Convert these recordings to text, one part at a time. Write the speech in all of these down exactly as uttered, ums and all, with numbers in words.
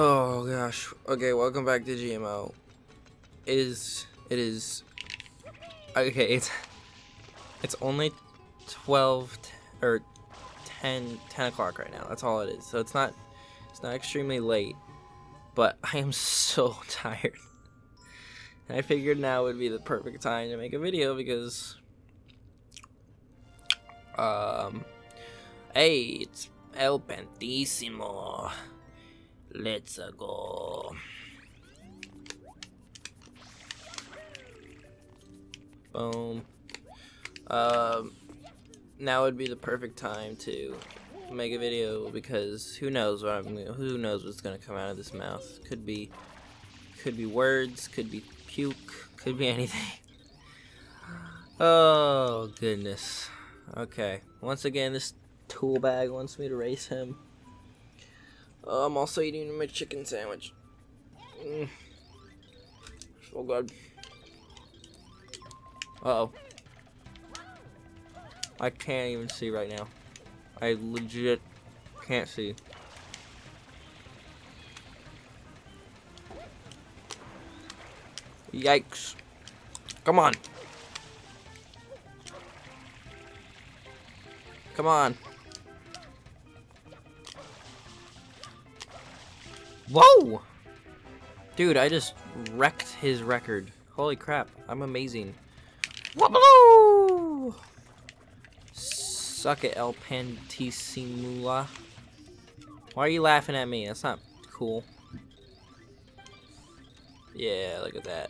Oh gosh. Okay, welcome back to G M O. It is. It is. Okay, it's. It's only twelve or ten ten o'clock right now. That's all it is. So it's not. It's not extremely late, but I am so tired. And I figured now would be the perfect time to make a video because. Um. Hey, it's El Pantissimula. Let's go. Boom. Um, now would be the perfect time to make a video because who knows what I'm who knows what's gonna come out of this mouth. Could be, could be words. Could be puke. Could be anything. Oh goodness. Okay. Once again, this tool bag wants me to race him. Uh, I'm also eating my chicken sandwich. Mm. So good. Uh-oh. I can't even see right now. I legit can't see. Yikes. Come on. Come on. Whoa! Dude, I just wrecked his record. Holy crap, I'm amazing. Whoa! Suck it, El Pantissimula. Why are you laughing at me? That's not cool. Yeah, look at that.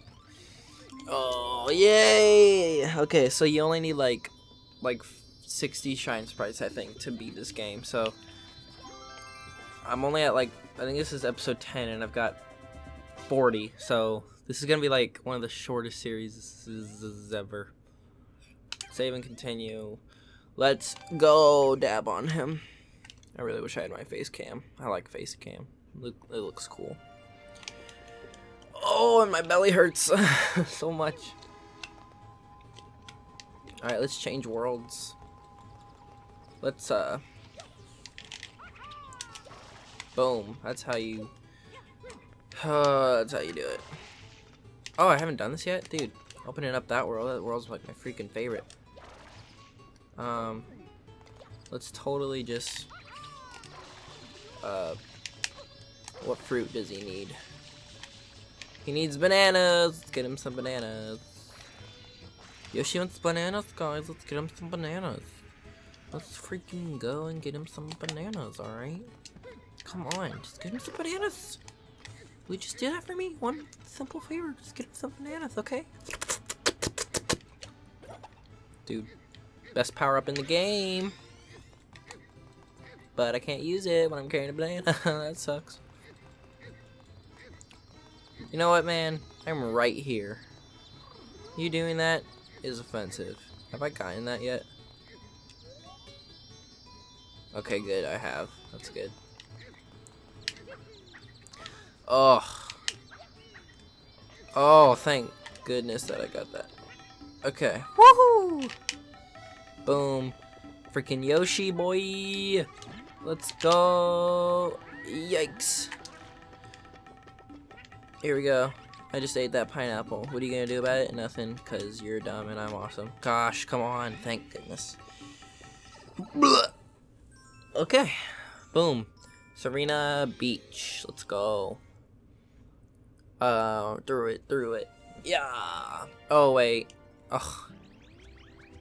Oh, yay! Okay, so you only need like, like sixty shine sprites, I think, to beat this game. So, I'm only at like... I think this is episode ten, and I've got forty, so this is going to be like one of the shortest series ever. Save and continue. Let's go dab on him. I really wish I had my face cam. I like face cam. It looks cool. Oh, and my belly hurts so much. Alright, let's change worlds. Let's, uh... Boom. That's how you. Uh, that's how you do it. Oh, I haven't done this yet, dude. Opening up that world. That world's like my freaking favorite. Um, let's totally just. Uh, what fruit does he need? He needs bananas. Let's get him some bananas. Yoshi wants bananas, guys. Let's get him some bananas. Let's freaking go and get him some bananas. All right. Come on, just get him some bananas. Will you just do that for me? One simple favor, just get him some bananas, okay? Dude, best power up in the game. But I can't use it when I'm carrying a banana. That sucks. You know what, man? I'm right here. You doing that is offensive. Have I gotten that yet? Okay, good, I have. That's good. Oh. Oh, thank goodness that I got that. Okay. Woohoo! Boom. Freaking Yoshi, boy! Let's go! Yikes. Here we go. I just ate that pineapple. What are you gonna do about it? Nothing, because you're dumb and I'm awesome. Gosh, come on. Thank goodness. Blah. Okay. Boom. Serena Beach. Let's go. Uh, through it, through it. Yeah. Oh wait. Ugh.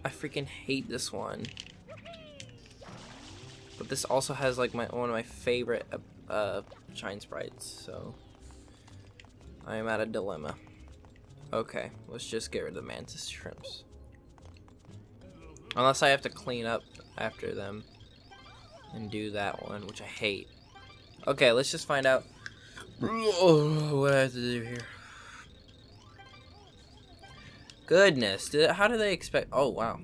I freaking hate this one. But this also has like my one of my favorite uh, uh shine sprites. So I am at a dilemma. Okay, let's just get rid of the mantis shrimps. Unless I have to clean up after them and do that one, which I hate. Okay, let's just find out. Oh, what do I have to do here? Goodness, did, how do they expect? Oh wow,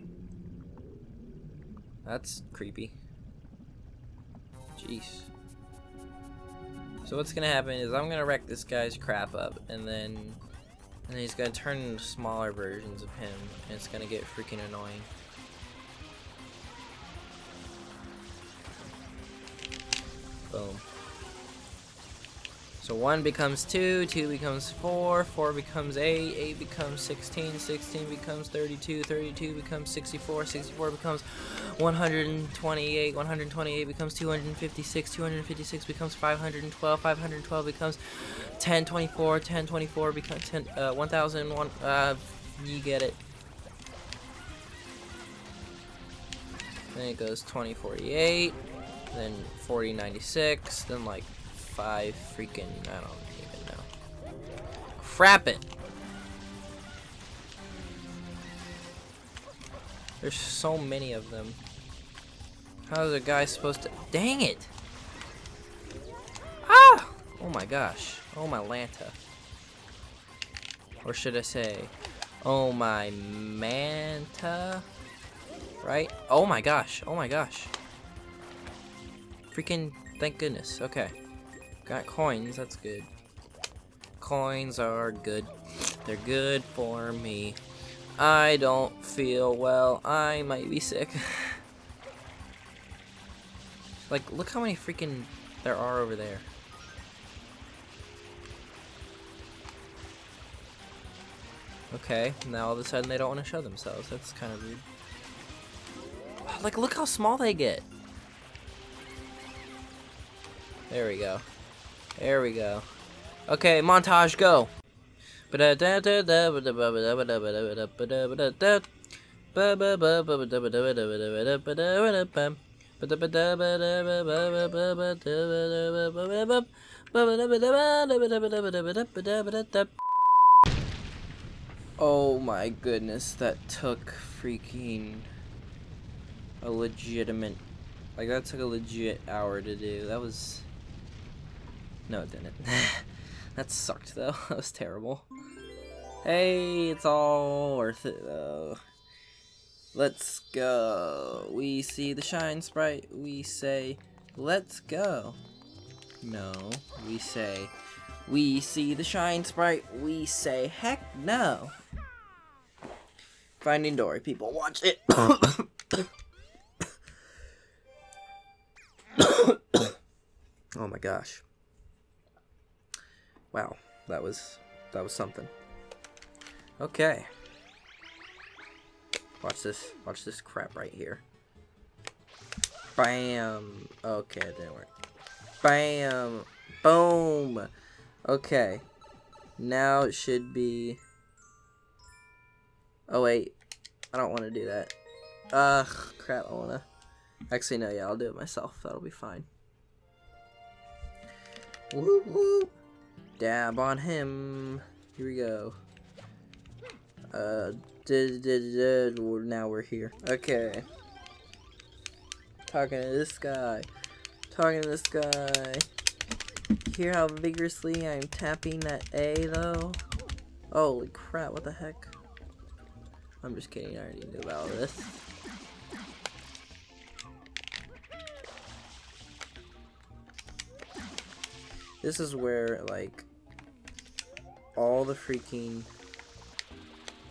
that's creepy. Jeez. So what's gonna happen is I'm gonna wreck this guy's crap up, and then and then he's gonna turn into smaller versions of him, and it's gonna get freaking annoying. Boom. So one becomes two, two becomes four, four becomes eight, eight becomes sixteen, sixteen becomes thirty-two, thirty-two becomes sixty-four, sixty-four becomes one hundred twenty-eight, one hundred twenty-eight becomes two hundred fifty-six, two hundred fifty-six becomes five hundred twelve, five hundred twelve becomes ten twenty-four, ten twenty-four becomes ten, uh, one thousand one, uh, you get it. Then it goes twenty forty-eight, then forty ninety-six, then like five freaking, I don't even know. Crap it! There's so many of them. How is a guy supposed to, dang it! Ah! Oh my gosh. Oh my Lanta. Or should I say, oh my Manta? Right? Oh my gosh. Oh my gosh. Freaking, thank goodness. Okay. Got coins, that's good. Coins are good. They're good for me. I don't feel well. I might be sick. Like, look how many freaking there are over there. Okay, now all of a sudden they don't want to show themselves. That's kind of weird. Like, look how small they get. There we go. There we go. Okay, montage, go! Oh my goodness, that took freaking a legitimate... Like, that took a legit hour to do. That was... No, it didn't. That sucked, though. That was terrible. Hey, it's all worth it, though. Let's go. We see the shine sprite. We say, let's go. No, we say, we see the shine sprite. We say, heck no. Finding Dory, people. Watch it. Oh, my gosh. Wow, that was that was something. Okay. Watch this. Watch this crap right here. Bam. Okay, it didn't work. Bam. Boom. Okay. Now it should be. Oh wait, I don't want to do that. Ugh, crap. I wanna. Actually, no. Yeah, I'll do it myself. That'll be fine. Whoop whoop. Dab on him. Here we go. Uh, did, did, did, now we're here. Okay. Talking to this guy. Talking to this guy. Hear how vigorously I'm tapping that A, though? Holy crap, what the heck? I'm just kidding, I already knew about all this. This is where, like, all the freaking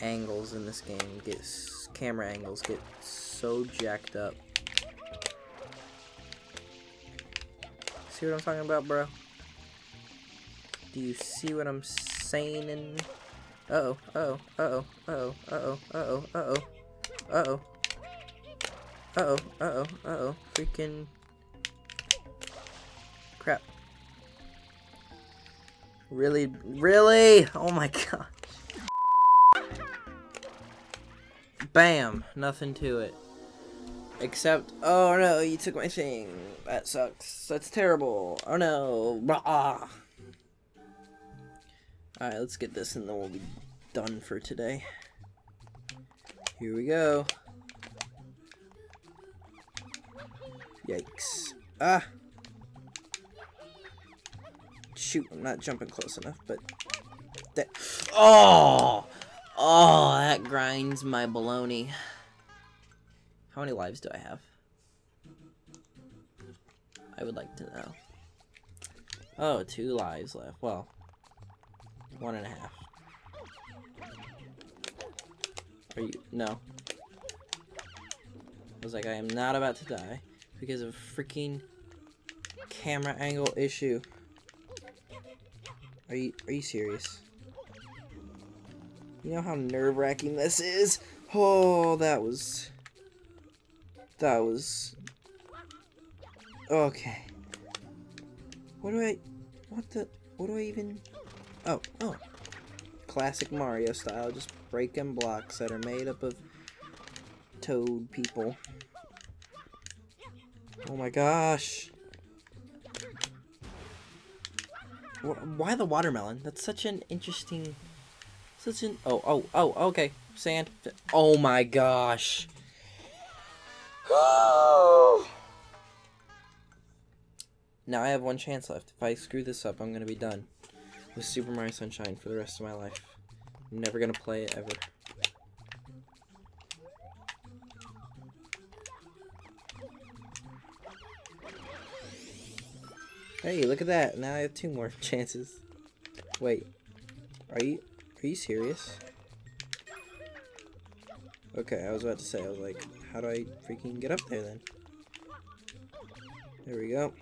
angles in this game get, camera angles get so jacked up. See what I'm talking about, bro? Do you see what I'm saying? In uh-oh, uh-oh, uh-oh, uh-oh, uh-oh, uh-oh, uh-oh, uh-oh, uh-oh, uh-oh, uh-oh, freaking crap. Really? Really? Oh my gosh. Bam! Nothing to it. Except, oh no, you took my thing. That sucks. That's terrible. Oh no. Alright, let's get this and then we'll be done for today. Here we go. Yikes. Ah! Shoot, I'm not jumping close enough, but that, oh, oh, that grinds my baloney. How many lives do I have? I would like to know. Oh, two lives left. Well, one and a half. Are you, no. I was like, I am not about to die because of a freaking camera angle issue. Are you, are you serious? You know how nerve-wracking this is? Oh, that was... That was... Okay. What do I... What the... What do I even... Oh, oh. Classic Mario style, just breaking blocks that are made up of toad people. Oh my gosh. Why the watermelon? That's such an interesting... Such an... Oh, oh, oh, okay. Sand. Oh my gosh. Now I have one chance left. If I screw this up, I'm gonna be done with Super Mario Sunshine for the rest of my life. I'm never gonna play it, ever. Hey, look at that. Now I have two more chances. Wait. Are you... Are you serious? Okay, I was about to say, I was like, how do I freaking get up there then? There we go.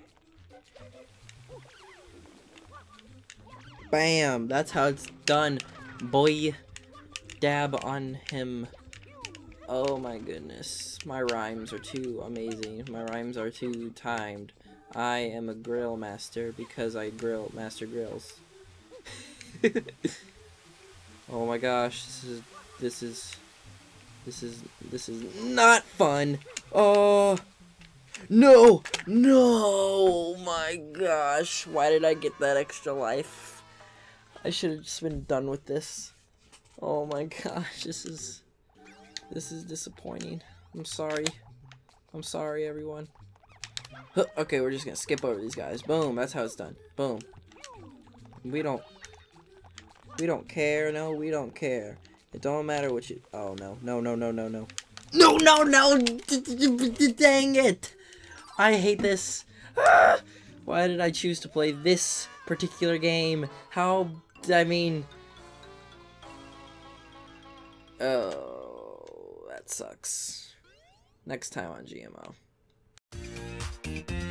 Bam! That's how it's done, boy. Dab on him. Oh my goodness. My rhymes are too amazing. My rhymes are too timed. I am a grill master because I grill master grills. Oh my gosh, this is this is this is this is not fun. Oh no, no, my gosh, why did I get that extra life? I should have just been done with this. Oh my gosh, this is this is disappointing. I'm sorry. I'm sorry, everyone. Huh, okay, we're just gonna skip over these guys. Boom, that's how it's done. Boom. We don't We don't care, no, we don't care. It don't matter what you... Oh, no. No, no, no, no, no. No, no, no! Dang it! I hate this. Ah! Why did I choose to play this particular game? How... I mean... Oh... That sucks. Next time on G M O.